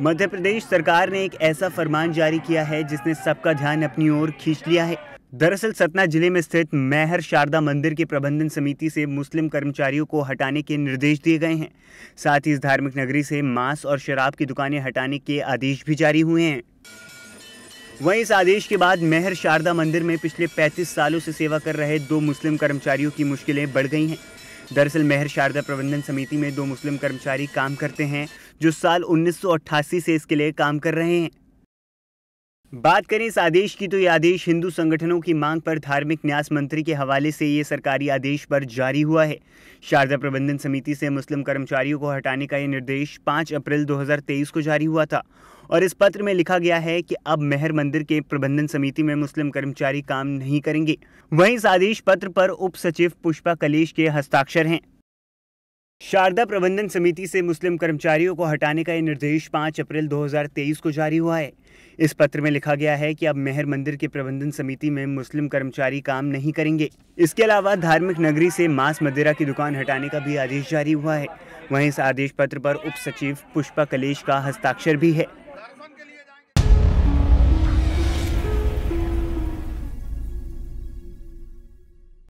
मध्य प्रदेश सरकार ने एक ऐसा फरमान जारी किया है जिसने सबका ध्यान अपनी ओर खींच लिया है। दरअसल सतना जिले में स्थित मैहर शारदा मंदिर के प्रबंधन समिति से मुस्लिम कर्मचारियों को हटाने के निर्देश दिए गए हैं। साथ ही इस धार्मिक नगरी से मांस और शराब की दुकानें हटाने के आदेश भी जारी हुए हैं। वहीं इस आदेश के बाद मैहर शारदा मंदिर में पिछले 35 सालों से सेवा कर रहे दो मुस्लिम कर्मचारियों की मुश्किलें बढ़ गई हैं। दरअसल मैहर शारदा प्रबंधन समिति में दो मुस्लिम कर्मचारी काम करते हैं जो साल 1988 से इसके लिए काम कर रहे हैं। बात करें इस आदेश की तो ये आदेश हिंदू संगठनों की मांग पर धार्मिक न्यास मंत्री के हवाले से ये सरकारी आदेश पर जारी हुआ है। शारदा प्रबंधन समिति से मुस्लिम कर्मचारियों को हटाने का ये निर्देश 5 अप्रैल 2023 को जारी हुआ था और इस पत्र में लिखा गया है कि अब मैहर मंदिर के प्रबंधन समिति में मुस्लिम कर्मचारी काम नहीं करेंगे। वहीं इस आदेश पत्र पर उप सचिव पुष्पा कलेष के हस्ताक्षर हैं। शारदा प्रबंधन समिति से मुस्लिम कर्मचारियों को हटाने का यह निर्देश 5 अप्रैल 2023 को जारी हुआ है। इस पत्र में लिखा गया है कि अब मैहर मंदिर के प्रबंधन समिति में मुस्लिम कर्मचारी काम नहीं करेंगे। इसके अलावा धार्मिक नगरी से मांस मदिरा की दुकान हटाने का भी आदेश जारी हुआ है। वहीं इस आदेश पत्र पर उप सचिव पुष्पा कलेष का हस्ताक्षर भी है।